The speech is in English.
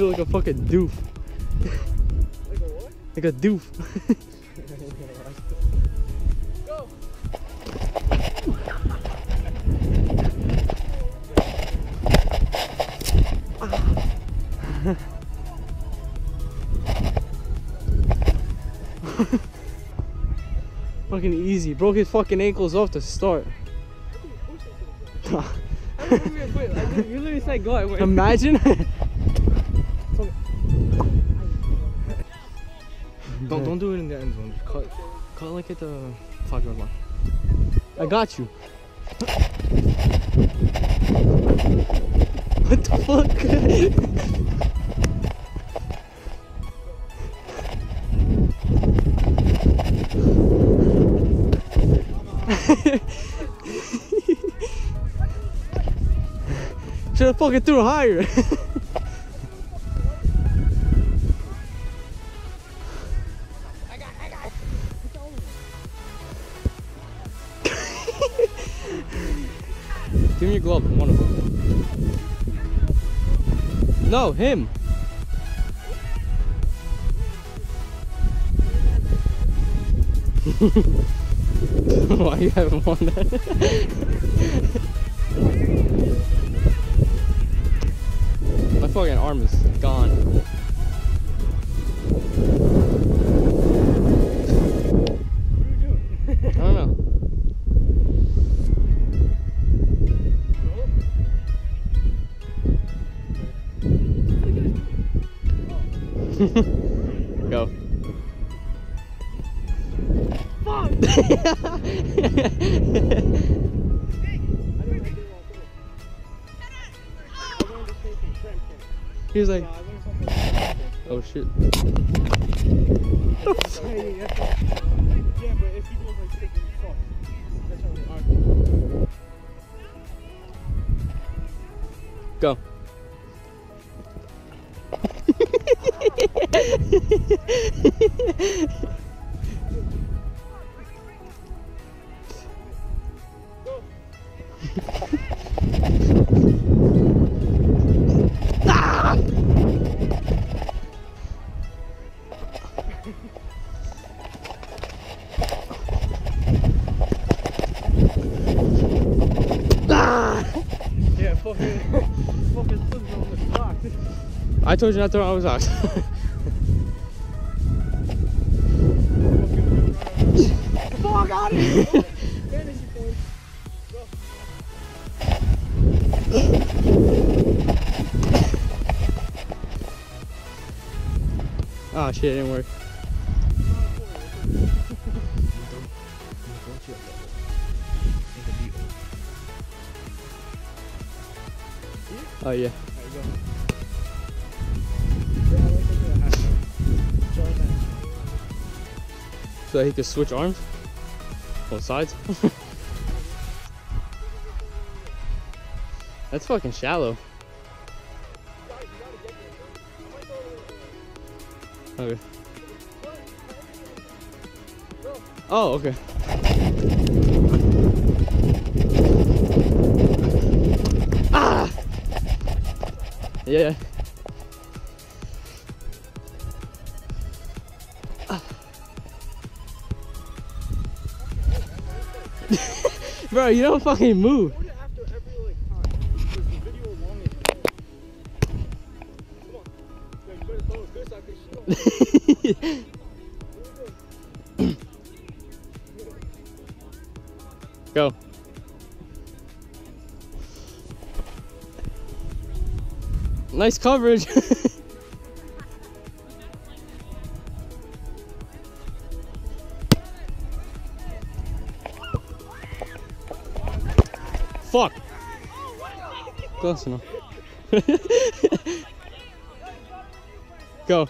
feel like a fucking doof. Like a what? Like a doof. Go! Fucking easy. Broke his fucking ankles off to start. You literally said go. I went. Imagine. Don't do it in the end zone. Cut like at the 5-yard line. I got you. What the fuck? Should've fucking threw higher. Give me your glove, one of them. No, him! Why you haven't won that? My fucking arm is gone. Go. Fuck! He was like, oh shit. Go. Ah! Yeah, fucking football was locked. I told you not to throw, I was locked. Got it. Oh shit, it didn't work. Oh yeah. So he could switch arms? Both sides. That's fucking shallow. Okay. Oh, okay. Ah! Yeah. Bro, you don't fucking move. Go. Nice coverage. Fuck! Close enough. Go.